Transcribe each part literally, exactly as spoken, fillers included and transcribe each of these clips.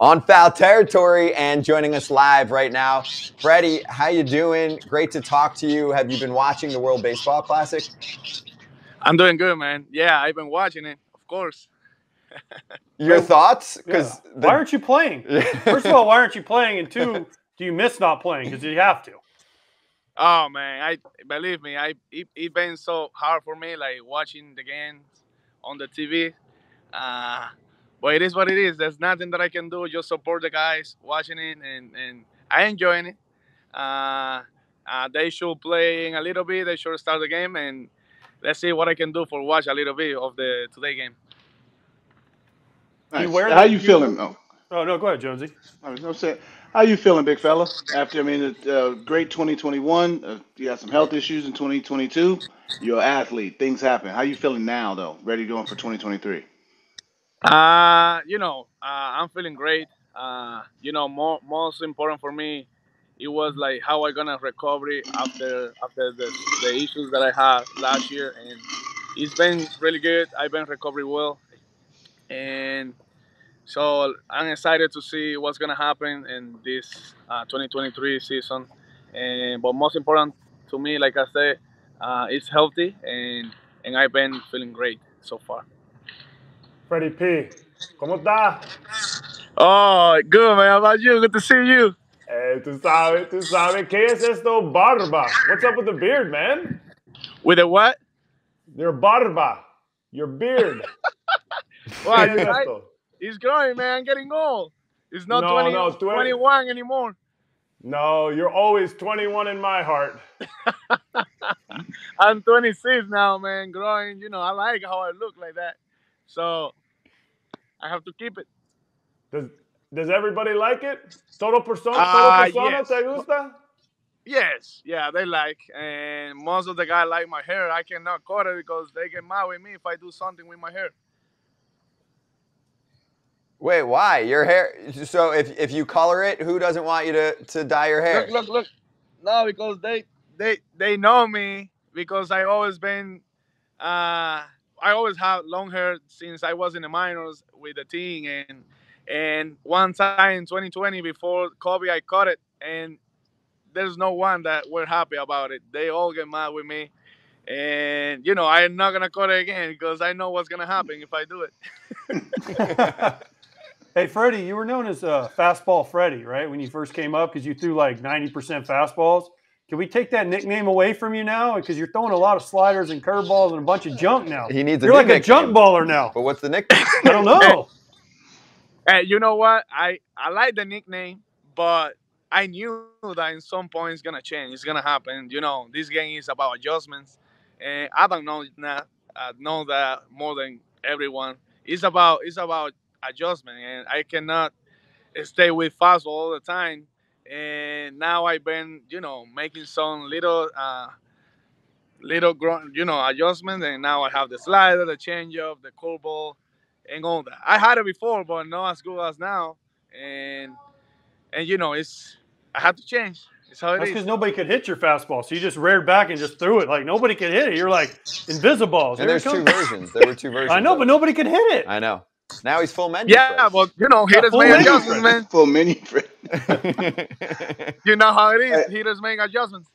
on foul territory and joining us live right now. Freddy, how you doing? Great to talk to you. Have you been watching the World Baseball Classic? I'm doing good, man. Yeah, I've been watching it, of course. Your thoughts? Because yeah. Why aren't you playing? First of all, why aren't you playing? And two, do you miss not playing? Because you have to. Oh, man, I believe me, I it, it been so hard for me, like watching the games on the T V. Uh, but it is what it is. There's nothing that I can do. Just support the guys watching it, and, and I enjoying it. Uh, uh, they should play a little bit. They should start the game, and let's see what I can do for watch a little bit of the today game. Nice. You wear How you shoes? Feeling? Oh. oh, no, go ahead, Jonesy. I was no say. How you feeling, big fella? After, I mean, uh, great twenty twenty-one. Uh, you had some health issues in twenty twenty-two. You're an athlete. Things happen. How you feeling now, though? Ready going for twenty twenty-three? Uh, you know, uh, I'm feeling great. Uh, you know, more, most important for me, it was like how I gonna recover after after the, the issues that I had last year, and it's been really good. I've been recovering well, and so I'm excited to see what's going to happen in this uh, twenty twenty-three season. And, but most important to me, like I said, uh, it's healthy, and, and I've been feeling great so far. Freddy P, ¿cómo está? Oh, good, man. How about you? Good to see you. Hey, tú sabes, tú sabes. ¿Qué es esto, barba? What's up with the beard, man? With the what? Your barba. Your beard. Why? Wow, right? It's growing, man. I'm getting old. It's not no, twenty, no, twenty-one anymore. No, you're always twenty-one in my heart. I'm twenty-six now, man. Growing, you know, I like how I look like that. So I have to keep it. Does Does everybody like it? Todo persona, uh, todo persona, yes. ¿Te gusta? Yes. Yeah, they like. And most of the guys like my hair. I cannot cut it because they get mad with me if I do something with my hair. Wait, why? Your hair, so if, if you color it, who doesn't want you to, to dye your hair? Look, look, look. No, because they they, they know me because I always been, uh, I always have long hair since I was in the minors with the team. And and one time in twenty twenty before Kobe, I cut it. And there's no one that were happy about it. They all get mad with me. And, you know, I'm not going to cut it again because I know what's going to happen if I do it. Hey, Freddy, you were known as uh, Fastball Freddy, right, when you first came up because you threw like ninety percent fastballs. Can we take that nickname away from you now? Because you're throwing a lot of sliders and curveballs and a bunch of junk now. He needs a You're like nickname. A junk baller now. But what's the nickname? I don't know. Hey, hey, you know what? I, I like the nickname, but I knew that at some point it's going to change. It's going to happen. You know, this game is about adjustments. And I don't know, now, I know that more than everyone. It's about it's about adjustment, and I cannot stay with fastball all the time. And now I've been, you know, making some little, uh, little, you know, adjustments. And now I have the slider, the changeup, the curveball, and all that. I had it before, but not as good as now. And and you know, it's I had to change. It's how it That's because nobody could hit your fastball, so you just reared back and just threw it. Like nobody could hit it. You're like invisibles. And there there's two versions. There were two versions. I know, but nobody could hit it. I know. Now he's full menu. Yeah, but well, you know, hitters make adjustments, man. Full menu, you know how it is. Hey. Hitters make adjustments.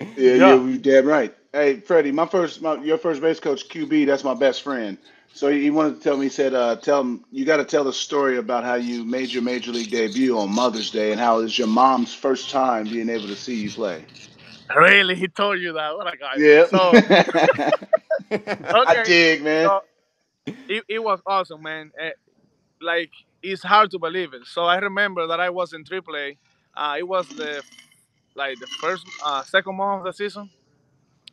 Yeah, yeah, yeah, you're damn right. Hey, Freddy, my first, my, your first base coach, Q B. That's my best friend. So he wanted to tell me. He said, uh, "Tell him you got to tell the story about how you made your major league debut on Mother's Day and how it was your mom's first time being able to see you play." Really, he told you that? What a guy! Yeah. So, okay. I dig, man. So, it, it was awesome, man. It, like it's hard to believe it. So I remember that I was in triple A. Uh, it was the like the first, uh, second month of the season,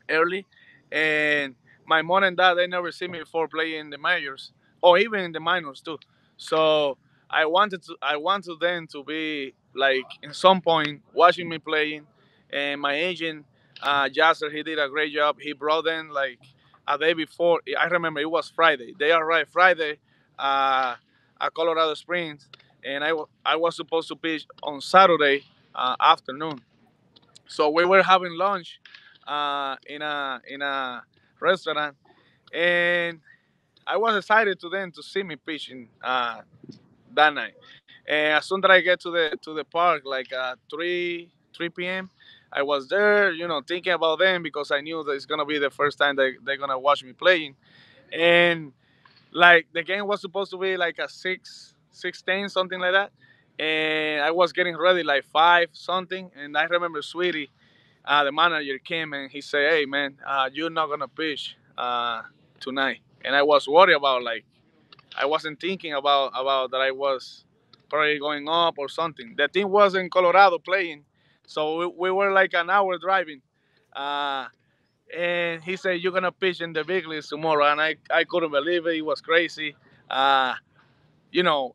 early, and my mom and dad, they never see me before playing the majors or even in the minors too. So I wanted to, I wanted them to be like in some point watching me playing. And my agent, uh, Jasser, he did a great job. He brought them like a day before. I remember it was Friday. They arrived Friday uh, at Colorado Springs, and I, I was supposed to pitch on Saturday uh, afternoon. So we were having lunch uh, in a in a restaurant, and I was excited to them to see me pitching uh, that night. And as soon as I get to the to the park, like uh, three p m, I was there, you know, thinking about them because I knew that it's gonna be the first time they they're gonna watch me playing. And like the game was supposed to be like a six sixteen something like that. And I was getting ready like five something, and I remember Sweetie, uh, the manager, came and he said, "Hey man, uh, you're not gonna pitch uh, tonight." And I was worried about, like, I wasn't thinking about about that I was probably going up or something. The team was in Colorado playing, so we, we were like an hour driving. Uh, and he said, "You're gonna pitch in the big leagues tomorrow," and I I couldn't believe it. It was crazy. Uh, you know.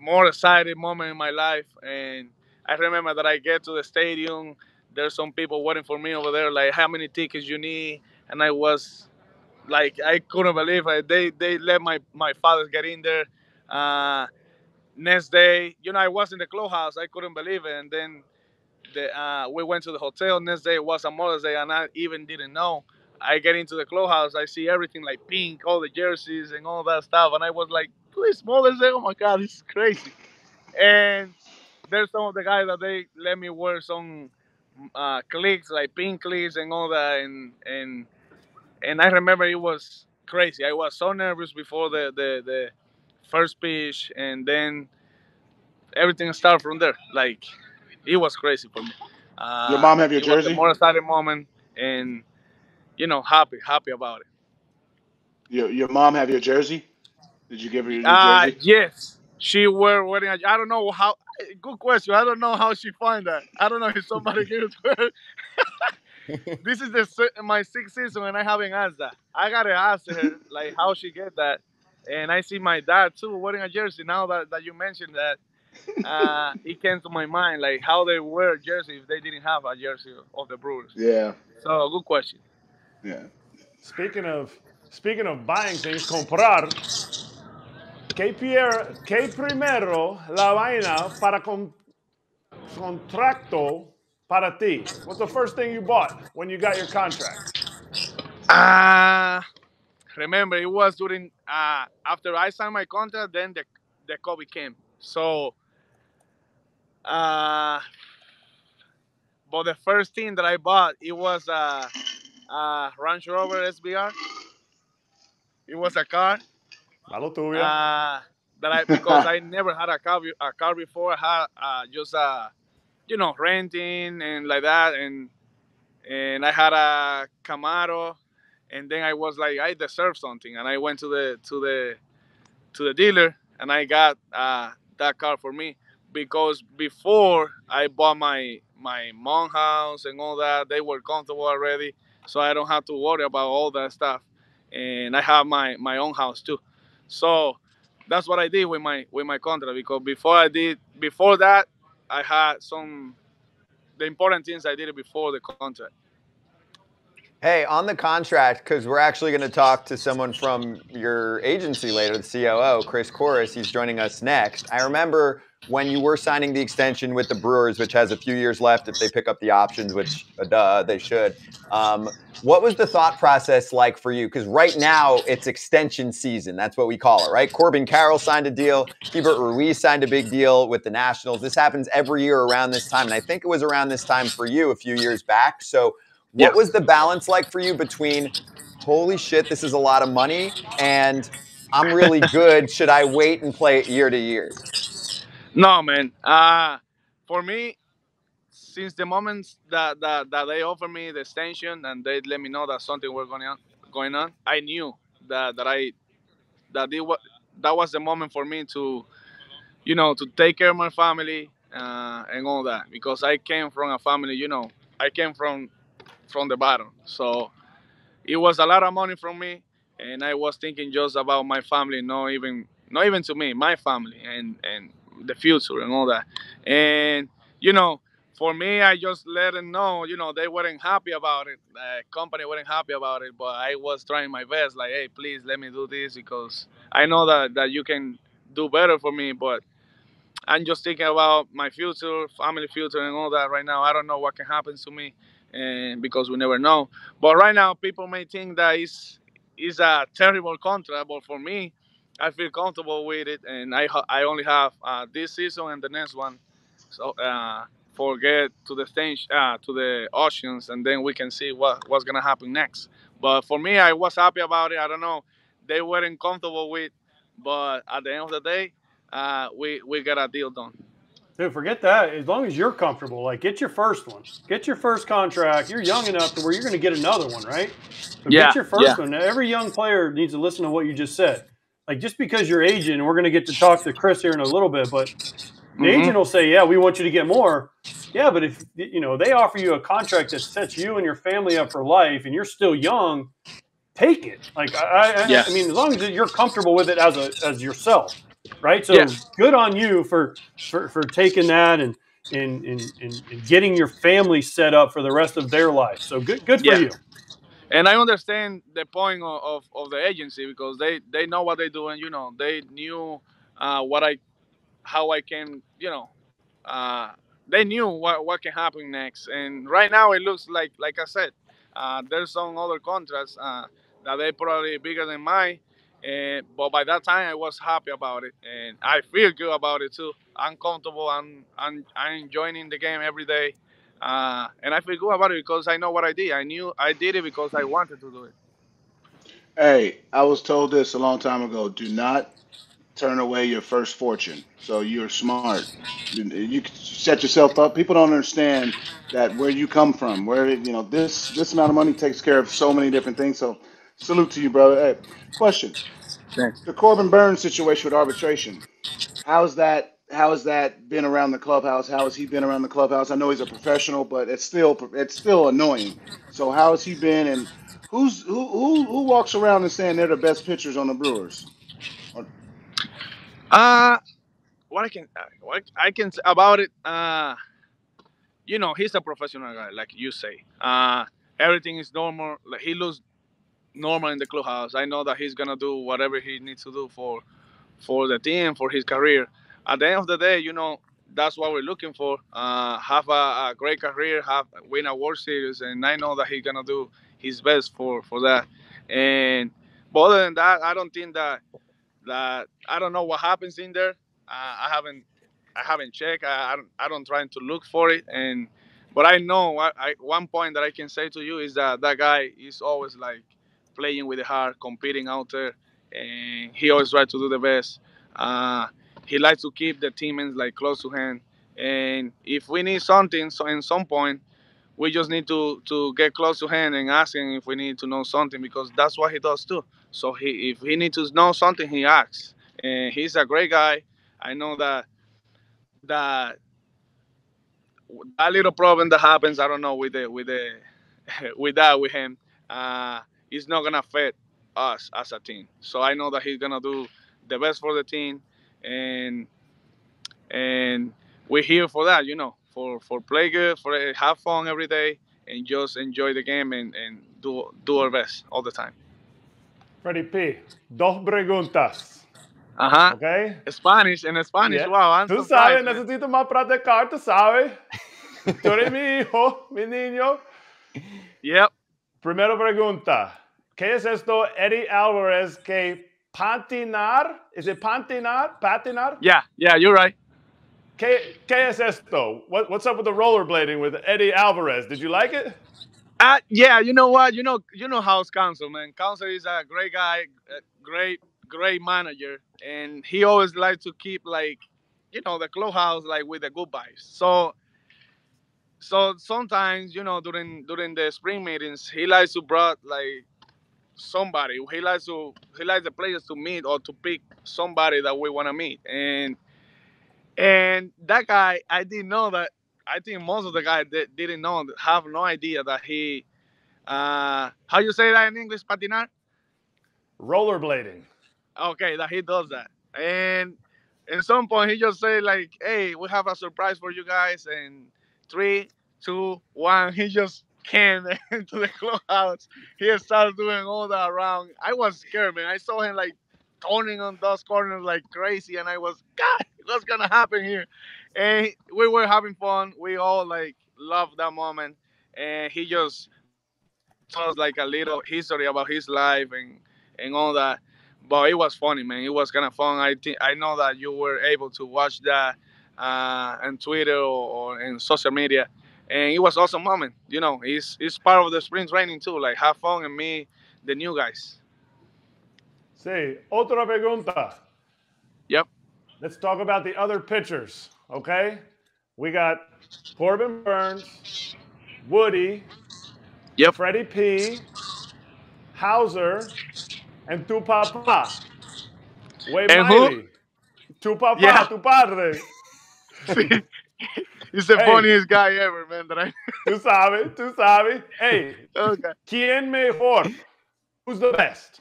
More excited moment in my life. And I remember that I get to the stadium, there's some people waiting for me over there, like, "How many tickets you need?" And I was like, I couldn't believe it. They, they let my, my father get in there. Uh, next day, you know, I was in the clubhouse, I couldn't believe it. And then the, uh, we went to the hotel. Next day was a Mother's Day, and I even didn't know. I get into the clubhouse, I see everything like pink, all the jerseys and all that stuff, and I was like, "Please, Mother's Day, oh my God, this is crazy!" And there's some of the guys that they let me wear some uh, cleats, like pink cleats and all that, and and and I remember it was crazy. I was so nervous before the the, the first pitch, and then everything started from there. Like, it was crazy for me. Uh, Your mom have your it jersey? Was a more exciting moment, and you know, happy, happy about it. Your your mom have your jersey? Did you give her your new uh, jersey? Yes, she were wearing. A, I don't know how. Good question. I don't know how she find that. I don't know if somebody gave it to her. This is the my sixth season, and I haven't asked that. I gotta ask her like how she get that. And I see my dad too wearing a jersey. Now that that you mentioned that, uh, it came to my mind like how they wear a jersey if they didn't have a jersey of the Brewers. Yeah. So good question. Yeah. Speaking of speaking of buying things, comprar. ¿Qué, pier, qué primero la vaina para con, contrato para ti? What's the first thing you bought when you got your contract? Ah, uh, remember it was during uh, after I signed my contract. Then the the COVID came. So, uh, but the first thing that I bought it was a, a Range Rover S V R. It was a car. Uh, that I because I never had a car a car before. I had uh, just uh, you know, renting and like that, and and I had a Camaro, and then I was like, I deserve something, and I went to the to the to the dealer, and I got uh, that car for me because before I bought my my mom house and all that, they were comfortable already, so I don't have to worry about all that stuff, and I have my my own house too. So that's what I did with my with my contract because before I did before that I had some the important things I did before the contract. Hey, on the contract, because we're actually going to talk to someone from your agency later, the C O O, Chris Chorus. He's joining us next. I remember when you were signing the extension with the Brewers, which has a few years left if they pick up the options, which uh, duh, they should. Um, what was the thought process like for you? Because right now it's extension season. That's what we call it, right? Corbin Carroll signed a deal. Hubert Ruiz signed a big deal with the Nationals. This happens every year around this time, and I think it was around this time for you a few years back. So. What was the balance like for you between, holy shit, this is a lot of money, and I'm really good, should I wait and play it year to year? No, man. Uh, for me, since the moment that, that, that they offered me the extension and they let me know that something was going on, going on I knew that, that, I, that, it was, that was the moment for me to, you know, to take care of my family uh, and all that. Because I came from a family, you know, I came from... from the bottom. So it was a lot of money from me, and I was thinking just about my family, not even not even to me, my family and, and the future and all that. And, you know, for me, I just let them know, you know, they weren't happy about it. The company wasn't happy about it, but I was trying my best, like, hey, please let me do this because I know that, that you can do better for me, but I'm just thinking about my future, family future and all that right now. I don't know what can happen to me. And because we never know, but right now people may think that it's, it's a terrible contract, but for me I feel comfortable with it, and I I only have uh, this season and the next one, so uh, for get to the stage uh, to the auctions, and then we can see what what's gonna happen next. But for me, I was happy about it. I don't know, they weren't comfortable with, but at the end of the day, uh, we we got a deal done. Dude, forget that. As long as you're comfortable, like, get your first one. Get your first contract. You're young enough to where you're going to get another one, right? So yeah, get your first yeah. one. Now, every young player needs to listen to what you just said. Like, just because you're aging, and we're going to get to talk to Chris here in a little bit, but the mm-hmm. agent will say, yeah, we want you to get more. Yeah, but if, you know, they offer you a contract that sets you and your family up for life and you're still young, take it. Like, I, I, yeah. I mean, as long as you're comfortable with it as a as yourself. Right, so yeah. good on you for, for for taking that and and and and getting your family set up for the rest of their life. So good, good for yeah. you. And I understand the point of, of, of the agency, because they, they know what they do, and you know they knew uh, what I how I can you know uh, they knew what what can happen next. And right now it looks like like I said, uh, there's some other contracts uh, that they probably bigger than mine. And, but by that time, I was happy about it, and I feel good about it too. I'm comfortable. I'm I'm, I'm enjoying the game every day, uh, and I feel good about it because I know what I did. I knew I did it because I wanted to do it. Hey, I was told this a long time ago. Do not turn away your first fortune. So you're smart. You, you set yourself up. People don't understand that where you come from. Where you know this this amount of money takes care of so many different things. So. Salute to you, brother. Hey, question. Thanks. The Corbin Burnes situation with arbitration. How's that? How has that been around the clubhouse? How has he been around the clubhouse? I know he's a professional, but it's still it's still annoying. So how has he been? And who's who? Who, who walks around and saying they're the best pitchers on the Brewers? Uh what I can what I can say about it. Uh, you know, he's a professional guy, like you say. Uh, everything is normal. He looks. normal in the clubhouse. I know that he's gonna do whatever he needs to do for for the team, for his career. At the end of the day, you know, that's what we're looking for. Uh, have a, a great career, have win a World Series, and I know that he's gonna do his best for for that. And but other than that, I don't think that that I don't know what happens in there. Uh, I haven't I haven't checked. I I don't, I don't try to look for it. And but I know I, I, one point that I can say to you is that that guy is always like. Playing with the heart, competing out there, and he always tries to do the best. Uh, he likes to keep the teammates like close to hand, and if we need something, so in some point, we just need to to get close to hand and ask him if we need to know something, because that's what he does too. So he, if he needs to know something, he asks. And he's a great guy. I know that that that little problem that happens, I don't know with the with the with that with him. Uh, It's not going to affect us as a team. So I know that he's going to do the best for the team. And and we're here for that, you know, for, for play good, for have fun every day, and just enjoy the game and, and do, do our best all the time. Freddy P, dos preguntas. Ajá. Okay. Spanish, en Spanish. Yeah. Wow, I'm tú sabes, necesito más practicar, tú sabes. Tú eres mi hijo, mi niño. Yep. Primera pregunta. ¿Qué es esto, Eddie Alvarez, que patinar? Is it patinar? Patinar? Yeah, yeah, you're right. ¿Qué, qué es esto? What, what's up with the rollerblading with Eddie Alvarez? Did you like it? Uh, yeah, you know what? You know you know House Counsel, man. Counsel is a great guy, a great, great manager. And he always likes to keep, like, you know, the clubhouse, like, with the good vibes. So... So sometimes, you know, during during the spring meetings, he likes to brought like somebody. He likes to he likes the players to meet or to pick somebody that we want to meet. And and that guy, I didn't know that. I think most of the guys that didn't know have no idea that he. Uh, how you say that in English, patinar? Rollerblading. Okay, that he does that. And at some point, he just say like, "Hey, we have a surprise for you guys," and. Three, two, one. He just came into the clubhouse. He started doing all that around. I was scared, man. I saw him like turning on those corners like crazy, and I was, God, what's gonna happen here? And we were having fun. We all like loved that moment. And he just told us like a little history about his life and and all that. But it was funny, man. It was kind of fun. I think I know that you were able to watch that uh, on Twitter or, or in social media, and it was an awesome moment. You know, it's it's part of the spring training too. Like, have fun and meet the new guys. Sí. Otra pregunta. Yep. Let's talk about the other pitchers, okay? We got Corbin Burnes, Woody, yep, Freddy P, Hauser, and tu papa. Wade Miley. Tu papa, yeah. tu padre. He's the hey. funniest guy ever, man. That I... tu sabes, tu sabes. Hey, okay. ¿Quién mejor? Who's the best?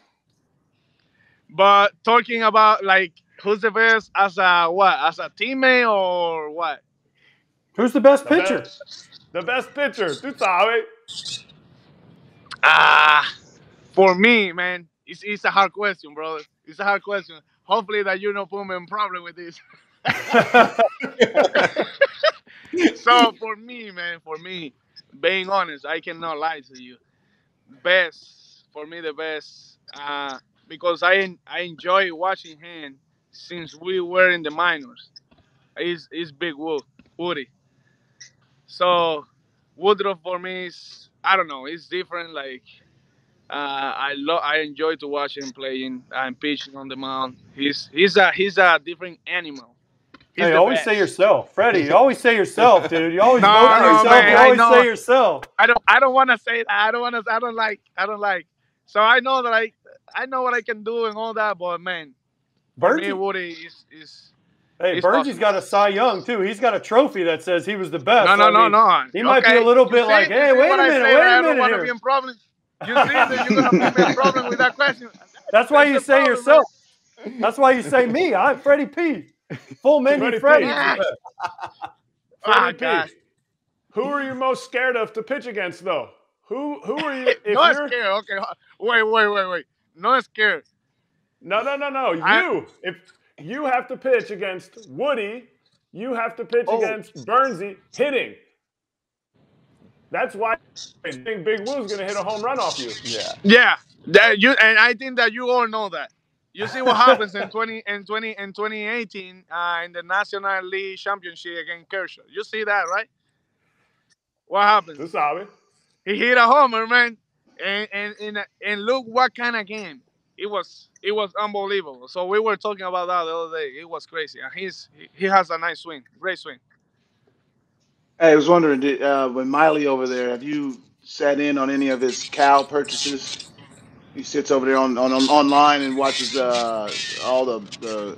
But talking about, like, who's the best as a what? As a teammate or what? Who's the best the pitcher? Best, the best pitcher. Tu sabes. Ah, for me, man, it's, it's a hard question, brother. It's a hard question. Hopefully that you don't put me in problem with this. So for me, man, for me, being honest, I cannot lie to you. Best, for me, the best, uh, because I I enjoy watching him since we were in the minors. He's, he's big Wood, Woody. So Woodruff for me is, I don't know, it's different. Like, uh, I love, I enjoy to watch him playing and pitching on the mound. He's he's a he's a different animal. He's hey, always best. Say yourself, Freddie. You always say yourself, dude. You always no, vote for no, yourself. Man, you always say yourself. I don't I don't want to say that. I don't want to. I don't like. I don't like. So I know that I I know what I can do and all that, but man, Burgie, Woody is is. Hey, Burgie's awesome. Got a Cy Young too. He's got a trophy that says he was the best. No, no, I mean, no, no. He might okay. be a little bit see, like, hey, wait a minute, wait a minute. I don't here. Want to be in you see that you're gonna be in problem with that question. That's why That's you say problem, yourself. Man. That's why you say me. I'm Freddie P. Full menu, Freddie. Freddie, P. Yeah. Freddie oh, P. Who are you most scared of to pitch against, though? Who Who are you? If no you're... scared. Okay, wait, wait, wait, wait. No scared. No, no, no, no. I... You. If you have to pitch against Woody. You have to pitch oh. against Burnesy hitting. That's why I think Big Woo's going to hit a home run off you. Yeah. Yeah. That you, and I think that you all know that. You see what happens in twenty in twenty in twenty eighteen uh, in the National League Championship against Kershaw. You see that, right? What happens? You saw it. He hit a homer, man. And and and, and look what kind of game. It was it was unbelievable. So we were talking about that the other day. It was crazy. And he's he has a nice swing, great swing. Hey, I was wondering, did, uh, when Miley over there, have you sat in on any of his cow purchases? He sits over there on, on, on online and watches uh, all the, the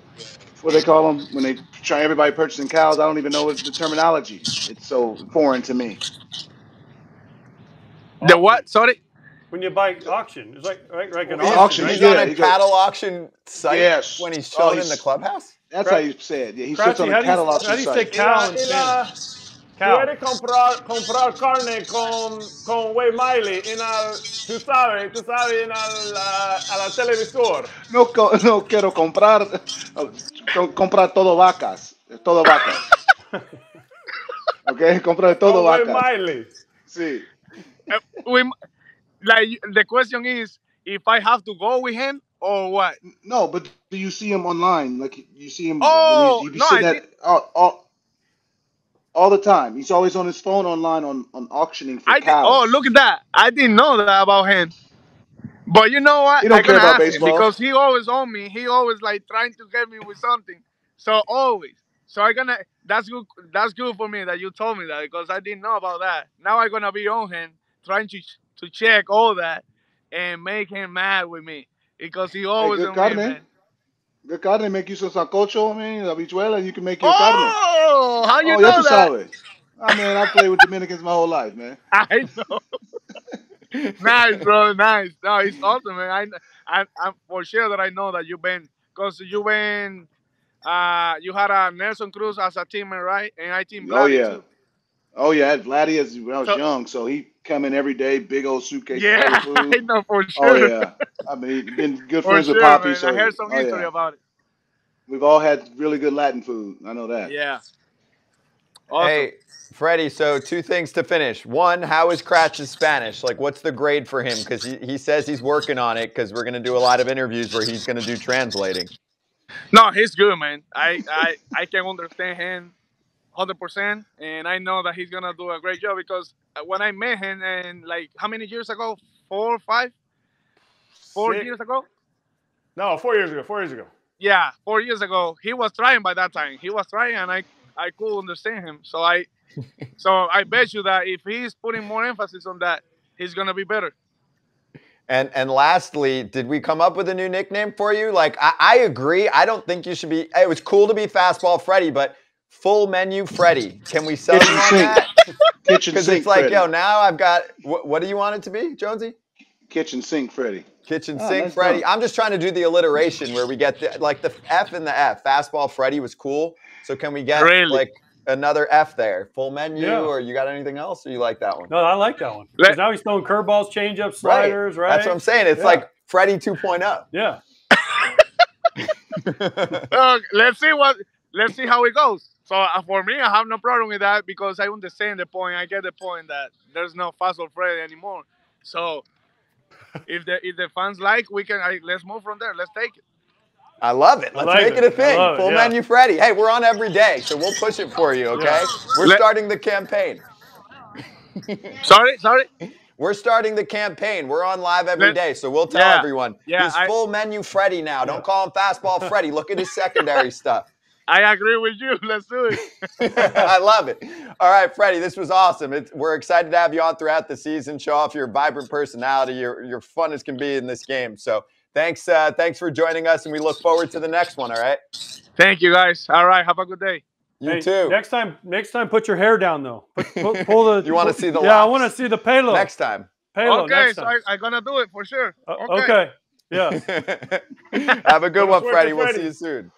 what do they call them when they try everybody purchasing cows. I don't even know what the terminology. It's so foreign to me. The what? Sorry. When you buy auction, it's like right, like an auction. auction. He's yeah, on a he's cattle like, auction site yes. when he's chilling oh, in the clubhouse. That's Crat how you said. Yeah, he Cratchy, sits on a cattle auction site. How do you say cow in Spanish? Puede comprar comprar carne con con Wade Miley en al tú sabes tú sabes en al a la televisor. No no quiero comprar comprar todo vacas todo vacas. Okay, comprar todo vacas. Wade Miley. Sí. We. Like, the question is, if I have to go with him or what? No, but do you see him online? Like, you see him. Oh, you, you no, I that did... all, all, all the time. He's always on his phone online on, on auctioning for I cows. Did, oh, look at that. I didn't know that about him. But you know what? You don't I care about baseball. Because he always on me. He always, like, trying to get me with something. So, always. So, I'm going to. That's good. That's good for me that you told me that because I didn't know about that. Now I'm going to be on him trying to. to check all that and make him mad with me because he always hey, good carne. Man. Good carne, make you some sancocho, man, habichuela, and you can make your oh, carne. Oh, how you oh, know that? I oh, mean, I played with Dominicans my whole life, man. I know. Nice, bro, nice. No, it's awesome, man. I, I, I'm for sure that I know that you've been, because you've been, uh, you had a Nelson Cruz as a teammate, right? And I team Vladdy, oh, yeah. Too. Oh, yeah, I had Vladdy as when I was so, young, so he come in every day, big old suitcase. Yeah, food. I know for sure. Oh, yeah. I mean, he's been good friends sure, with Poppy. Man. So, I heard some oh, history yeah. about it. We've all had really good Latin food. I know that. Yeah. Awesome. Hey, Freddy, so two things to finish. One, how is Cratch's Spanish? Like, what's the grade for him? Because he, he says he's working on it because we're going to do a lot of interviews where he's going to do translating. No, he's good, man. I, I, I can understand him one hundred percent, and I know that he's going to do a great job because when I met him, and like, how many years ago? Four, five? Four Six. years ago? No, four years ago, four years ago. Yeah, four years ago. He was trying by that time. He was trying, and I... I could understand him, so I, so I bet you that if he's putting more emphasis on that, he's gonna be better. And and lastly, did we come up with a new nickname for you? Like I, I agree, I don't think you should be. It was cool to be Fastball Freddy, but Full Menu Freddy. Can we sell Kitchen you on sink. that? Kitchen Because it's like, Freddy. yo, now I've got. Wh what do you want it to be, Jonesy? Kitchen Sink Freddy. Kitchen oh, Sink Freddy. Fun. I'm just trying to do the alliteration where we get the, like the F and the F. Fastball Freddy was cool. So can we get really? like another F there? Full Menu, yeah. or you got anything else? Or you like that one? No, I like that one. Because now he's throwing curveballs, changeups, sliders, right. right? That's what I'm saying. It's yeah. like Freddy two point oh. Yeah. Look, let's see what. Let's see how it goes. So uh, for me, I have no problem with that because I understand the point. I get the point that there's no Fastball Freddy anymore. So if the if the fans like, we can. I, let's move from there. Let's take it. I love it. Let's like make it, it a thing. It, Full yeah. Menu Freddy. Hey, we're on every day, so we'll push it for you, okay? Yeah. We're Let starting the campaign. sorry, sorry? We're starting the campaign. We're on live every Let day, so we'll tell yeah. everyone. Yeah, He's I Full Menu Freddy now. Don't call him Fastball Freddy. Look at his secondary stuff. I agree with you. Let's do it. I love it. All right, Freddy, this was awesome. It's, we're excited to have you on throughout the season. Show off your vibrant personality. You're, you're fun as can be in this game, so... Thanks, uh, thanks for joining us, and we look forward to the next one, all right? Thank you, guys. All right, have a good day. You hey, too. Next time, next time, put your hair down, though. Put, put, pull the, you want to see the Yeah, locks. I want to see the payload. Next time. Payload, okay, next time. so I, I'm going to do it for sure. Uh, okay. okay, yeah. Have a good one, Freddy. We'll see you soon.